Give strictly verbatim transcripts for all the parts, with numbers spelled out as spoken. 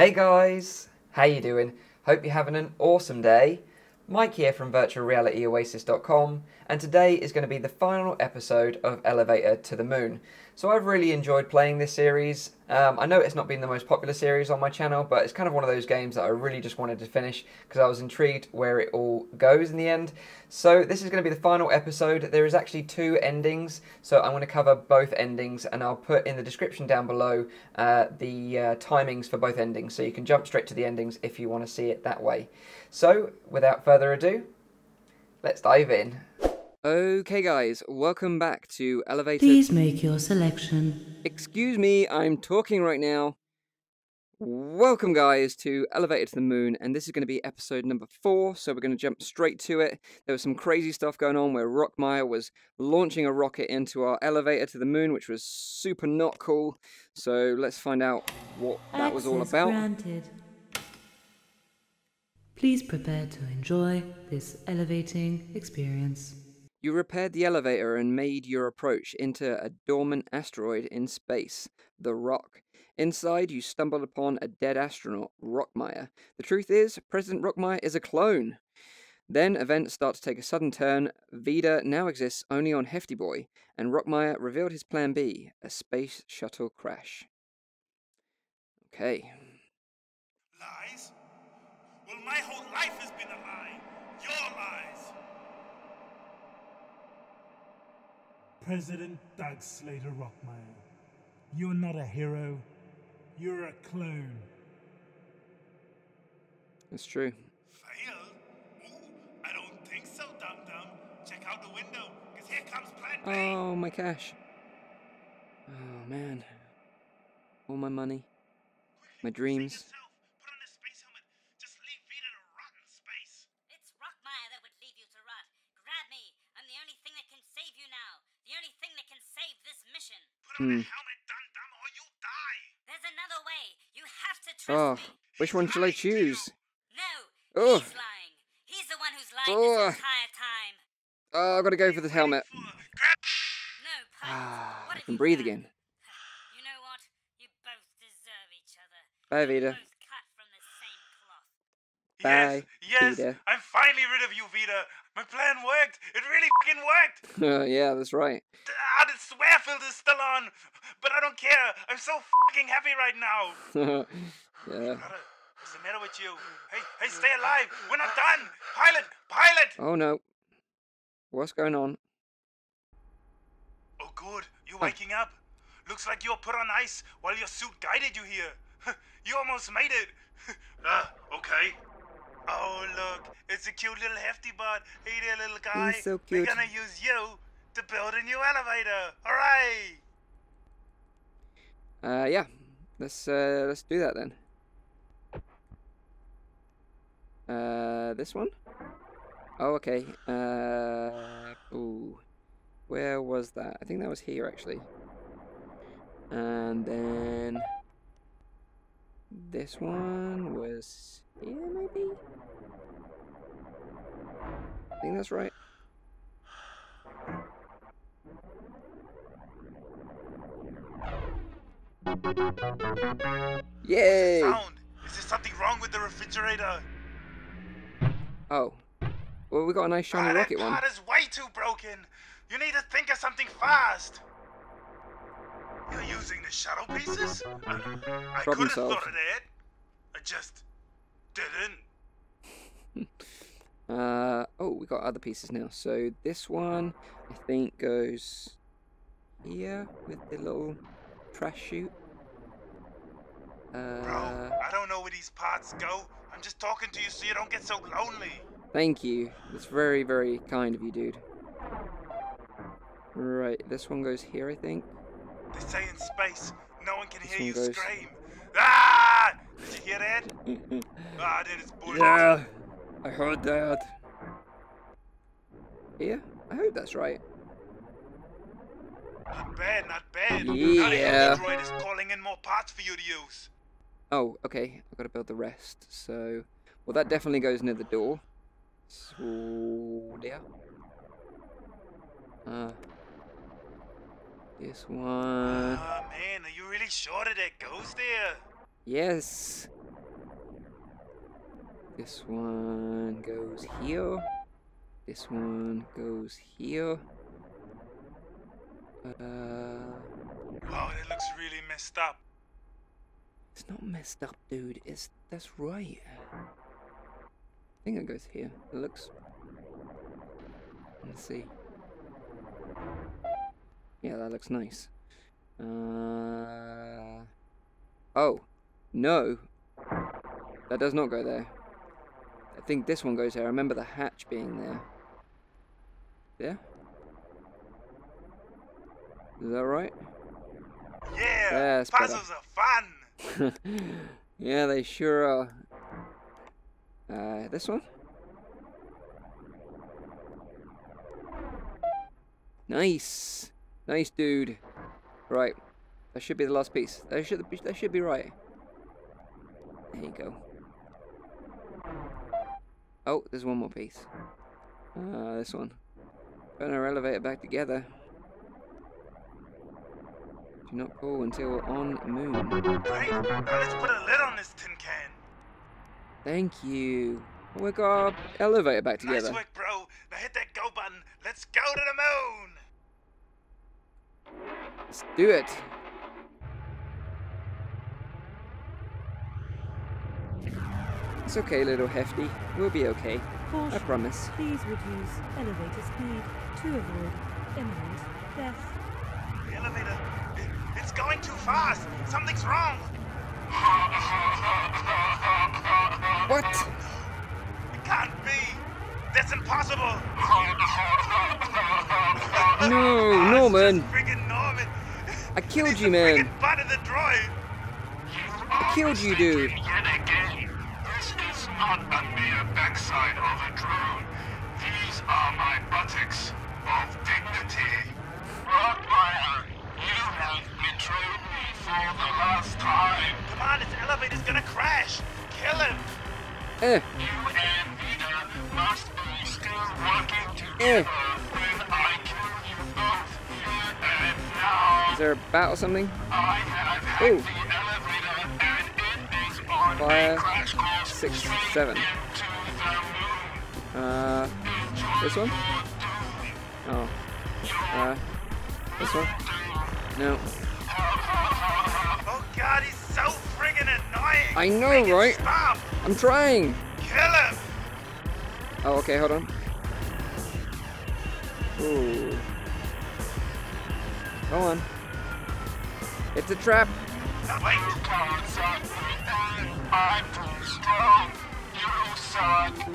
Hey guys, how you doing? Hope you're having an awesome day. Mike here from virtual reality oasis dot com, and today is going to be the final episode of Elevator to the Moon. So I've really enjoyed playing this series. Um, I know it's not been the most popular series on my channel, but it's kind of one of those games that I really just wanted to finish because I was intrigued where it all goes in the end. So this is going to be the final episode. There is actually two endings, so I'm going to cover both endings, and I'll put in the description down below uh, the uh, timings for both endings, so you can jump straight to the endings if you want to see it that way. So without further ado, let's dive in. Okay guys, welcome back to Elevator. Please make your selection. Excuse me, I'm talking right now. Welcome guys to Elevator to the Moon, and this is going to be episode number four, so we're going to jump straight to it. There was some crazy stuff going on where Rockmyer was launching a rocket into our elevator to the moon, which was super not cool. So let's find out what that Access was all about. Granted. Please prepare to enjoy this elevating experience. You repaired the elevator and made your approach into a dormant asteroid in space, the Rock. Inside, you stumbled upon a dead astronaut, Rockmyer. The truth is, President Rockmyer is a clone. Then events start to take a sudden turn. VEDA now exists only on Hefty Boy, and Rockmyer revealed his plan B, a space shuttle crash. Okay. Lies? Well, my whole life has been a lie. Your lies. President Doug Slater Rockmyer, you're not a hero, you're a clone. It's true. Fail? Ooh, I don't think so, dum-dum. Check out the window, because here comes Plan B. Oh, my cash. Oh, man. All my money. My dreams. Put on a space helmet. Just leave Vita to rot in space. It's Rockmyer that would leave you to rot. Grab me. I'm the only thing that can save you now. The only thing that can save this mission. Put on hmm. a helmet, dum dum, or you'll die. There's another way. You have to trust oh, me. Which one shall I choose? No. Oh. He's lying. He's the one who's lying oh. this entire time. Oh, I've got to go for the helmet. For... No, ah, what I can breathe done? Again. You know what? You both deserve each other. Bye, Vita. Both cut from the same cloth. Bye, yes, yes, Vita. I'm finally rid of you, Vita. My plan worked! It really fucking worked! Uh, yeah, that's right. Ah, the Swearfield is still on! But I don't care! I'm so fucking happy right now! Yeah. What's the matter with you? Hey, hey, stay alive! We're not done! Pilot! Pilot! Oh no. What's going on? Oh good, you're waking up. Looks like you were put on ice while your suit guided you here. You almost made it! Ah, okay. Oh look, it's a cute little hefty bud. Hey there, little guy. He's so cute. We're gonna use you to build a new elevator. Hooray! Uh, yeah. Let's uh, let's do that then. Uh, this one. Oh, okay. Uh, ooh, where was that? I think that was here actually. And then this one was. Yeah, maybe? I think that's right. Yay! Sound! Is there something wrong with the refrigerator? Oh. Well, we got a nice shiny rocket one. That part is way too broken! You need to think of something fast! You're using the shuttle pieces? I, I could have thought of that. I just... didn't. uh, oh, we got other pieces now. So this one, I think, goes here with the little trash chute. Uh, Bro, I don't know where these parts go. I'm just talking to you so you don't get so lonely. Thank you. That's very, very kind of you, dude. Right, this one goes here, I think. They say in space, no one can this hear one you goes... scream. Ah! Did you hear that? Ah, that is bullshit. Yeah, I heard that. Yeah, I hope that's right. Not bad, not bad. Yeah. The droid is calling in more parts for you to use. Oh, okay. I've got to build the rest. So, well, that definitely goes near the door. So, there. Ah. Uh. This one. Ah, man, are you really sure that it goes there? Yes. This one goes here. This one goes here. Uh, oh, it looks really messed up. It's not messed up, dude. It's that's right. I think it goes here. It looks. Let's see. Yeah, that looks nice. Uh, oh, no. That does not go there. I think this one goes there. I remember the hatch being there. There? Is that right? Yeah! There's puzzles better. Are fun! Yeah, they sure are. Uh, this one? Nice! Nice, dude. Right. That should be the last piece. That should be, that should be right. There you go. Oh, there's one more piece. Ah, this one. Putting our elevator back together. Do not pull until we're on moon. Great! Now let's put a lid on this tin can. Thank you. We got our elevator back together. Nice work, bro. Now hit that go button. Let's go to the moon. Let's do it. It's okay, little Hefty. We'll be okay. Caution. I promise. Please reduce elevator speed to avoid imminent death. The elevator, it, it's going too fast. Something's wrong. What? It can't be. That's impossible. No, oh, Norman. Friggin' Norman. I killed you, man. Butt of the droid. I killed you, dude. Not a mere backside of a drone. These are my buttocks of dignity. Rockmyer, you have betrayed me for the last time. Come on, this elevator's gonna crash. Kill him. Uh. You and VEDA must be still working together uh. when I kill you both here and now. Is there a bat or something? I have had Ooh. The elevator and it is on Fire. A crash course. Six, seven. Uh, this one? Oh. Uh, this one? No. Oh god, he's so friggin' annoying! I know, Make right? Stop. I'm trying! Kill him! Oh, okay, hold on. Ooh. Go on. It's a trap! Wait. I'm too strong, you suck.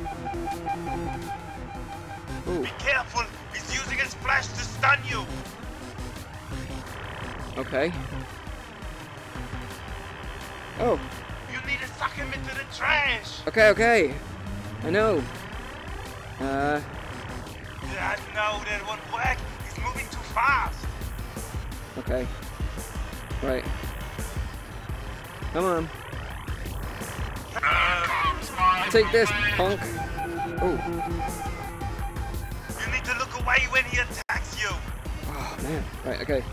Ooh. Be careful, he's using his flash to stun you. Okay. Oh. You need to suck him into the trash. Okay, okay. I know. Uh. Yeah, no, that won't work. He's moving too fast. Okay. Right. Come on. Take this, punk. Oh. You need to look away when he attacks you. Oh, man. Right, okay.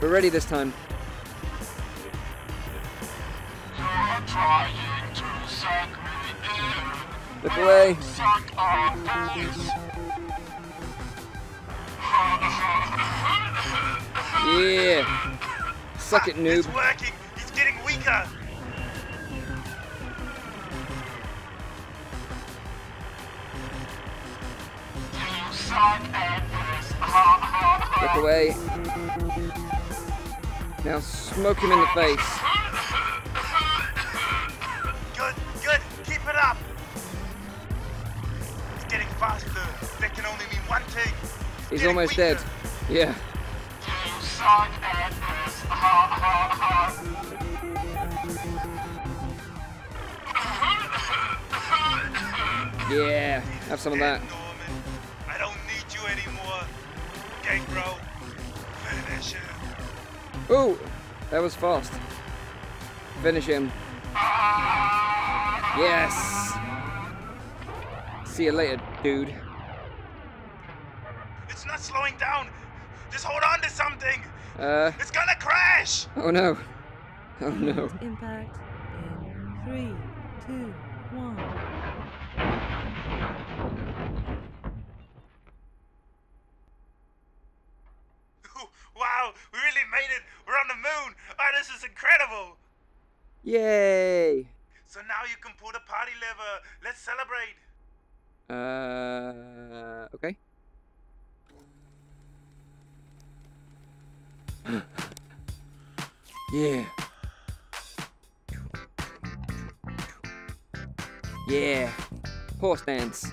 We're ready this time. You're trying to suck me in. Look away. Suck our face. Yeah. Suck it, noob. It's working. He's getting weaker. Look away. Now smoke him in the face. Good, good, keep it up. He's getting faster. That can only mean one thing. He's, He's almost weaker. Dead. Yeah. Yeah, have some of that. Bro, finish him. Ooh, that was fast. Finish him. Yes. See you later, dude. It's not slowing down. Just hold on to something. Uh. It's gonna crash. Oh no. Oh no. Impact in three, two. one. Wow, we really made it. We're on the moon. Oh, this is incredible. Yay. So now you can pull the party lever. Let's celebrate. Uh, okay. Yeah. Yeah. Horse dance.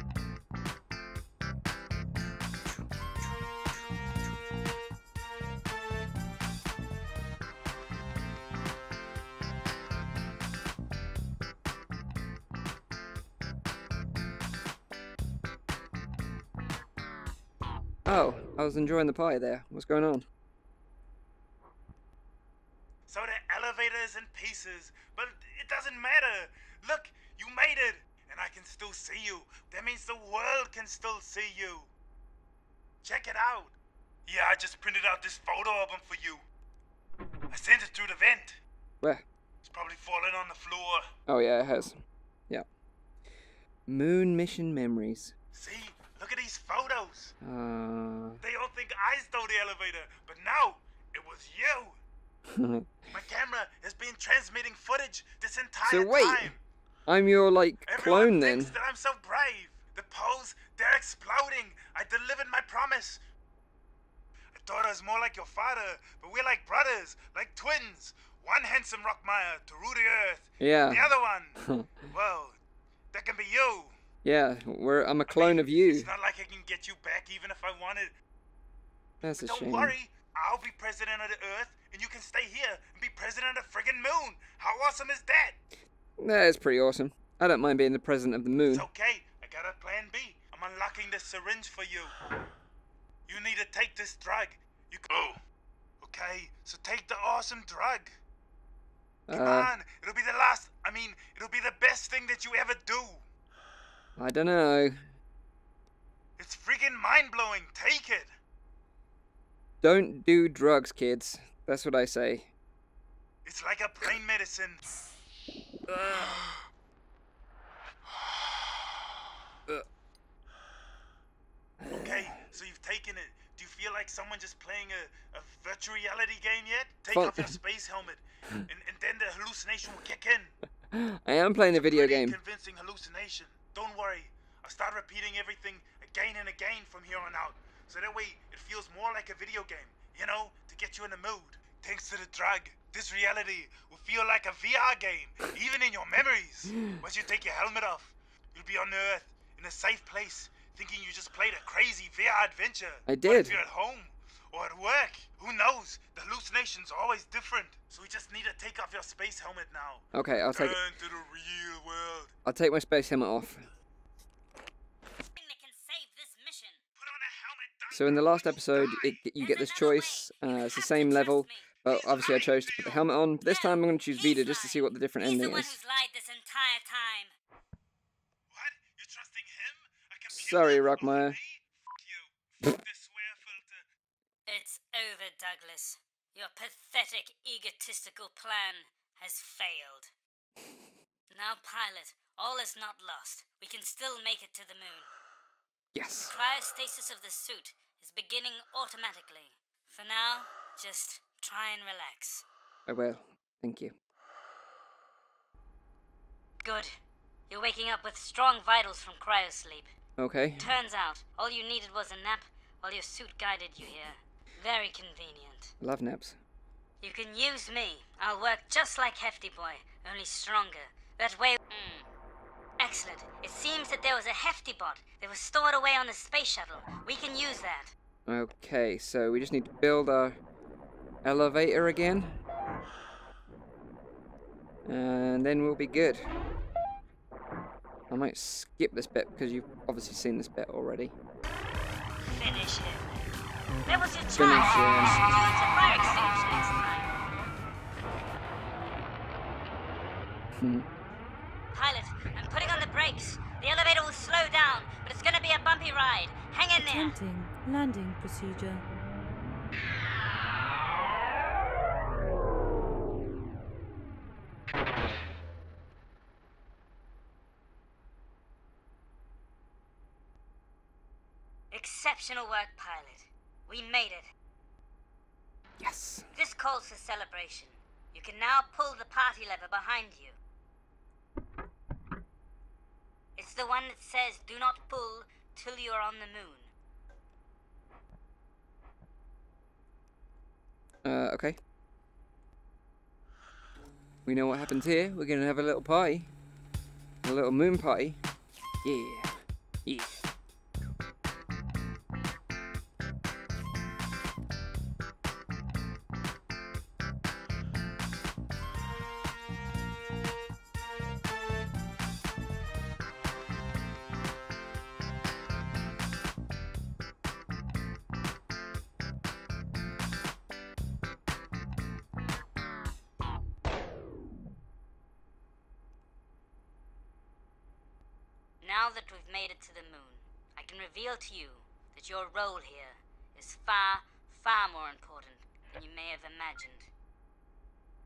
Oh, I was enjoying the party there. What's going on? So the elevator is in pieces, but it doesn't matter. Look, you made it, and I can still see you. That means the world can still see you. Check it out. Yeah, I just printed out this photo album for you. I sent it through the vent. Where? It's probably fallen on the floor. Oh yeah, it has. Yeah. Moon mission memories. See, look at these photos. Uh... They all think I stole the elevator, but no, it was you. My camera has been transmitting footage this entire time. So wait, time. I'm your, like, Everyone clone then. That I'm so brave. The poles, they're exploding. I delivered my promise. I thought I was more like your father, but we're like brothers, like twins. One handsome Rockmyer to rule the earth. Yeah. The other one, well, that can be you. Yeah, we're, I'm a clone I mean, of you. It's not like I can get you back even if I wanted. That's but a don't shame. Don't worry. I'll be president of the Earth, and you can stay here and be president of the friggin' moon. How awesome is that? That is pretty awesome. I don't mind being the president of the moon. It's okay. I got a plan B. I'm unlocking this syringe for you. You need to take this drug. You can... Oh. Okay, so take the awesome drug. Come uh, on. It'll be the last... I mean, it'll be the best thing that you ever do. I don't know. It's friggin' mind-blowing. Take it. Don't do drugs, kids. That's what I say. It's like a brain medicine. Uh. Okay, so you've taken it. Do you feel like someone just playing a, a virtual reality game yet? Take Fun. off your space helmet, and, and then the hallucination will kick in. I am playing a video game. It's a pretty convincing hallucination. Don't worry. I'll start repeating everything again and again from here on out. So that way, it feels more like a video game, you know, to get you in the mood. Thanks to the drug, this reality will feel like a V R game, even in your memories. Once you take your helmet off, you'll be on Earth, in a safe place, thinking you just played a crazy V R adventure. I did. But if you're at home, or at work, who knows? The hallucination's always different. So we just need to take off your space helmet now. Okay, I'll Turn take it. to the real world. I'll take my space helmet off. So in the last episode, it, you get this choice, uh, it's the same level, but obviously I chose to put the helmet on. This time I'm going to choose VEDA just to see what the different ending is. What? You're trusting him? Sorry, Rockmyer. It's over, Douglas. Your pathetic, egotistical plan has failed. Now, pilot, all is not lost. We can still make it to the moon. Yes. Cryostasis of the suit is beginning automatically. For now, just try and relax. I will. Thank you. Good. You're waking up with strong vitals from cryosleep. Okay. Turns out, all you needed was a nap while your suit guided you here. Very convenient. I love naps. You can use me. I'll work just like Hefty Boy, only stronger. That way... Mm. Excellent. It seems that there was a hefty bot that was stored away on the space shuttle. We can use that. Okay, so we just need to build our elevator again. And then we'll be good. I might skip this bit because you've obviously seen this bit already. Finish him. There was your chance. Finish him. Hmm. Pilot, I'm putting on the brakes. The elevator will slow down, but it's going to be a bumpy ride. Hang in there. Attempting landing procedure. Exceptional work, pilot. We made it. Yes. This calls for celebration. You can now pull the party lever behind you. It's the one that says, do not pull till you're on the moon. Uh, okay. We know what happens here. We're gonna have a little party. A little moon party. Yeah. Yeah. Now that we've made it to the moon, I can reveal to you that your role here is far, far more important than you may have imagined.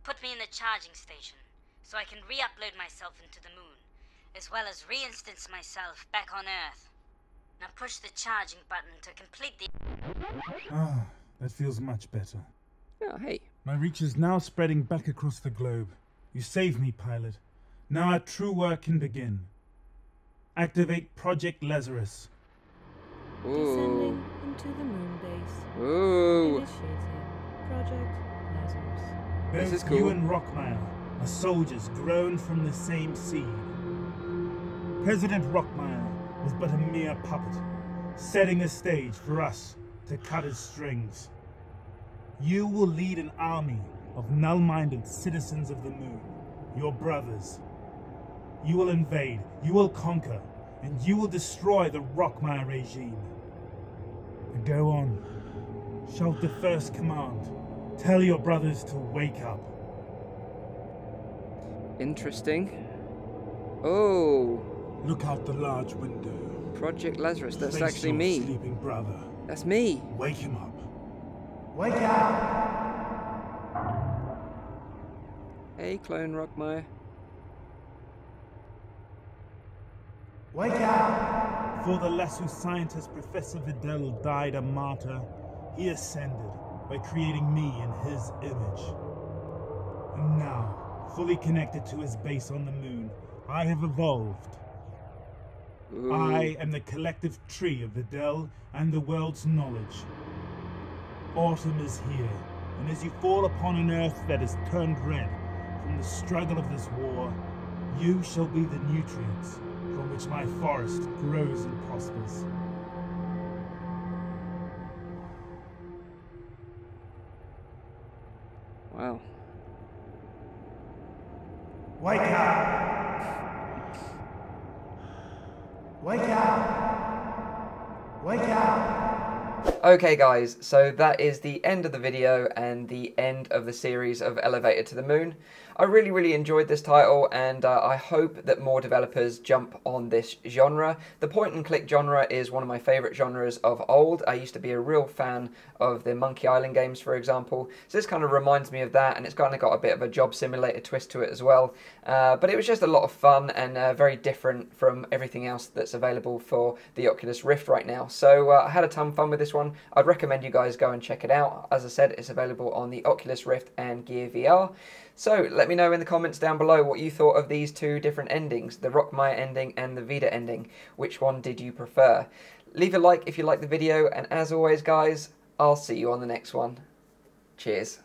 Put me in the charging station, so I can re-upload myself into the moon, as well as re-instance myself back on Earth. Now push the charging button to complete the... Ah, that feels much better. Oh, hey. My reach is now spreading back across the globe. You saved me, pilot. Now our true work can begin. Activate Project Lazarus. Ooh. Descending into the moon base. Ooh. Initiating Project Lazarus. This is cool. You and Rockmyer are soldiers grown from the same seed. President Rockmyer was but a mere puppet, setting the stage for us to cut his strings. You will lead an army of null-minded citizens of the moon, your brothers. You will invade, you will conquer, and you will destroy the Rockmyer regime. And go on. Shout the first command. Tell your brothers to wake up. Interesting. Oh. Look out the large window. Project Lazarus, that's Face actually me. Sleeping brother. That's me. Wake him up. Wake up! Hey, clone Rockmyer. Wake up! Before the lasso scientist Professor Vidal died a martyr, he ascended by creating me in his image. And now, fully connected to his base on the moon, I have evolved. Ooh. I am the collective tree of Vidal and the world's knowledge. Autumn is here, and as you fall upon an earth that is turned red from the struggle of this war, you shall be the nutrients from which my forest grows and prospers. Wow. Wake up! Wake up! Wake up! Okay guys, so that is the end of the video and the end of the series of Elevator to the Moon. I really, really enjoyed this title, and uh, I hope that more developers jump on this genre. The point-and-click genre is one of my favourite genres of old. I used to be a real fan of the Monkey Island games, for example, so this kind of reminds me of that, and it's kind of got a bit of a job simulator twist to it as well. Uh, but it was just a lot of fun, and uh, very different from everything else that's available for the Oculus Rift right now. So uh, I had a ton of fun with this one. I'd recommend you guys go and check it out. As I said, it's available on the Oculus Rift and Gear V R. So let me know in the comments down below what you thought of these two different endings, the Rockmyer ending and the VEDA ending. Which one did you prefer? Leave a like if you liked the video, and as always guys, I'll see you on the next one. Cheers.